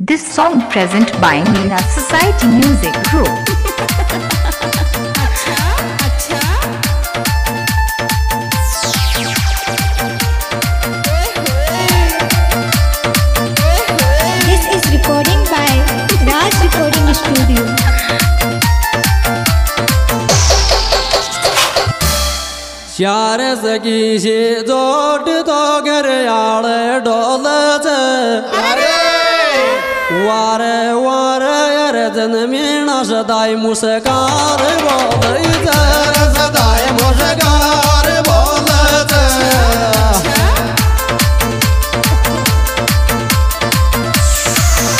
This song present by Meena Society Music Group. This is recording by Raj Recording Studio. चार सखी से जोड़ तो घरयाले डोले वारे वारे अर्जुन मीणा सदाई मुस्कार बोलते सदाई मुस्कार बोलते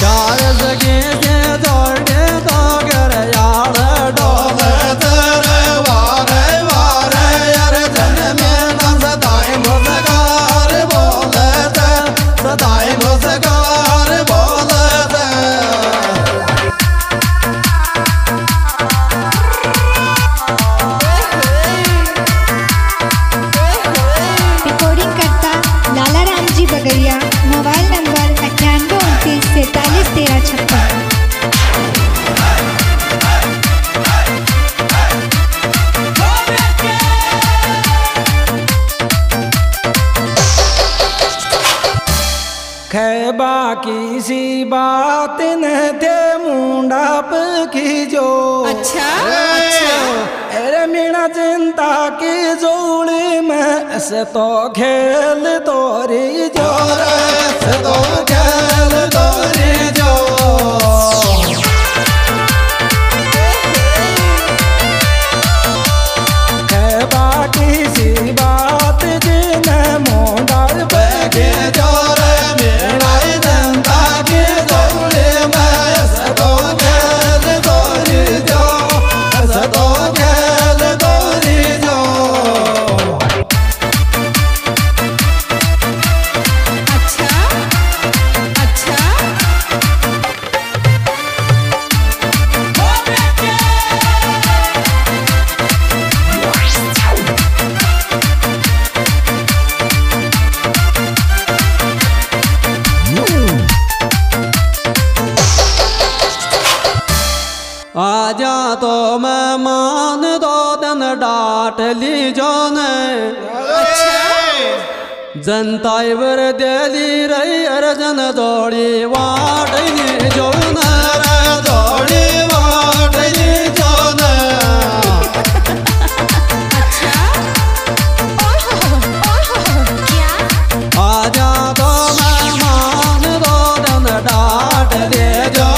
चार सखी से जोड़े तो घरयाल डोलते वारे वारे अर्जुन मीणा सदाई मुस्कार बोलते सदाई मुस्कार बोलते बाकी सी बात न थे मुंडाप की जो अच्छा अरे मीणा चिंता की जोड़ी में से तो खेल तोरी जो से तो खेल तोरी जो बाकी सी बात जिन मुंडाप की जो जनता वर देली रही अर्जन दौड़ी वाड़ी जो दौड़ी वाड़ी जो आजा तो मैं मान दो दन डाट दे जो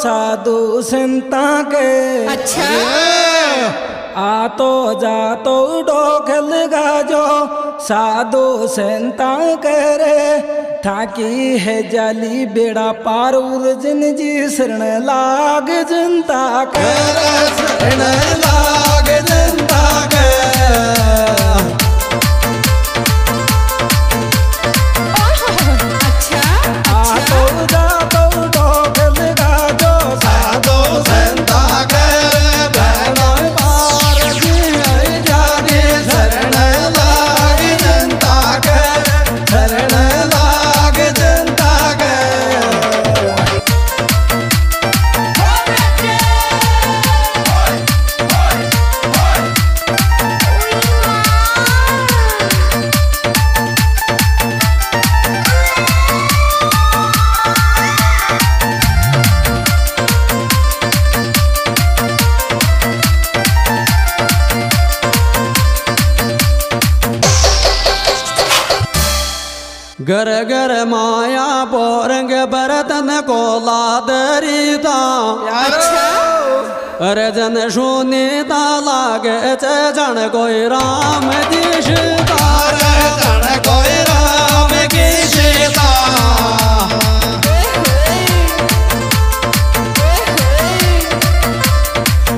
साधु संता के अच्छा आतो जातो डोखल गाजो साधु संता करे थाकी है जाली बेड़ा पार उर्जन जी शरण लाग जनता करे शरण लाग जनता के घर घर माया पोरंग बरतन को लादरीता रजन शून्य लागे जन कोई राम दिशता जन कोई राम दिशता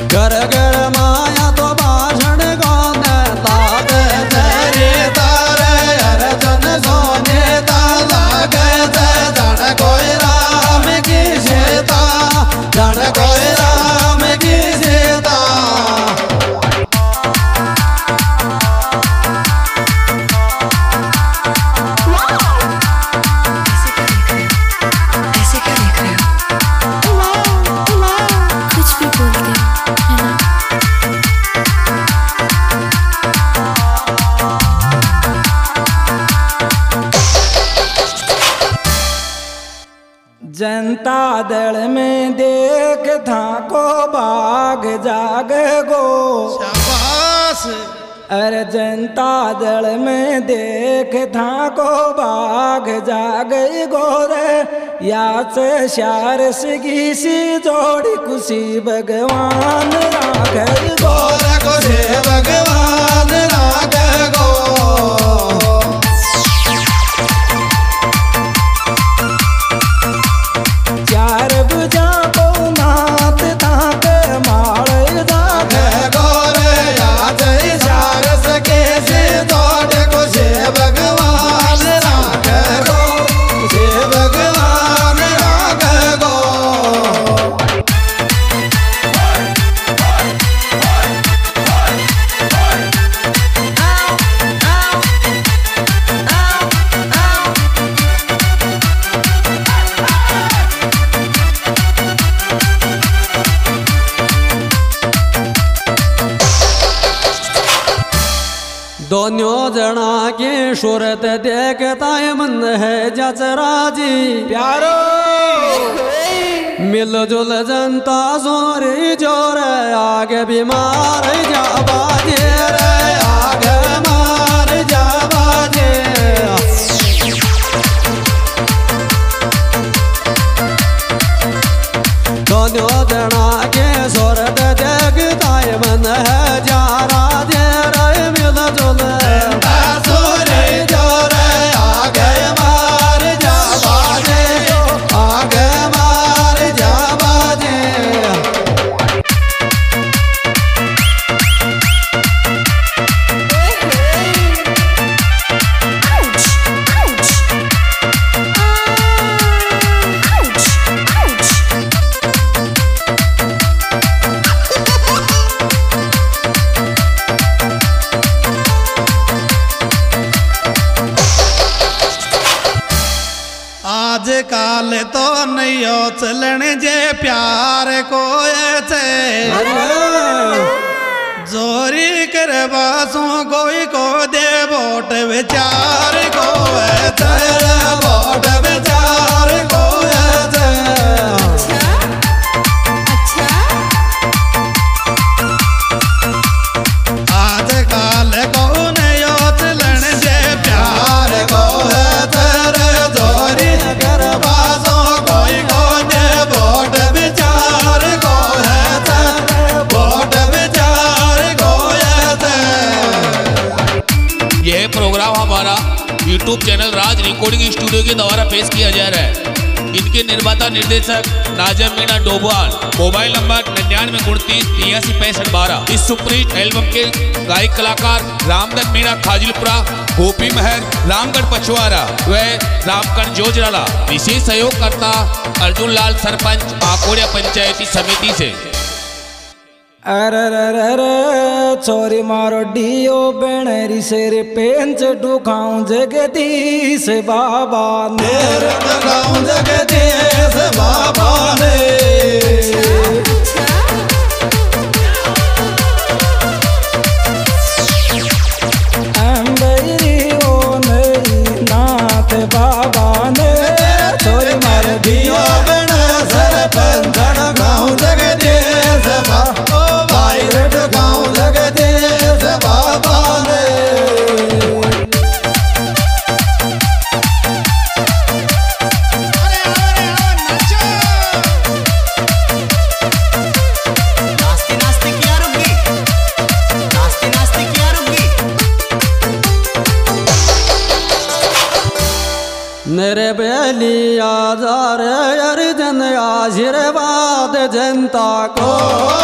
घर घर माया तो भाषण को तारे तारे रजन शून्य लागे जन कोई राम दिशता जन कोई जनता दल में देख था को भाग जाग गो शाबाश। अरे जनता दल में देख था को भाग जाग गो रे याद श्यार सिगी सी जोड़ी खुशी भगवान राख गो रे भगवान राख गो दोनों जना की सूरत देखता मन है जचरा जी प्यारो मिलजुल जनता जोरी जोर आगे बीमार जा बाजे रे आगे मार जा बाजे दोनों जना के सूरत देखता मन है जा राजे रे चलन जे प्यार को जोरी कर बासों कोई को दे वोट विचार को वोट विचार को YouTube channel Raj recording studio के द्वारा पेश किया जा रहा है। इनके निर्माता निर्देशक रामगढ़ मीणा डोबाल। Mobile number 9929838612। इस सुपरहिट एल्बम के गायक कलाकार रामगढ़ मीणा खाजिलपुरा, गोपी महल, रामगढ़ पछवारा व रामकरण जोजराला। विशेष सहयोगकर्ता अर्जुन लाल सरपंच आकोड़िया पंचायती समिति से। अरे छोरी मारो डियो बेणेरी सिर पेंच दुखाऊं जगदीश बाबा ने दुखाऊं जगदीश बाबा ने अंबेरी ओ नई नाथ बाबा ने छोरी मारो डियो बेणे सर पेंच दुखाऊं जगदीश बाबा आशीर्वाद जनता को।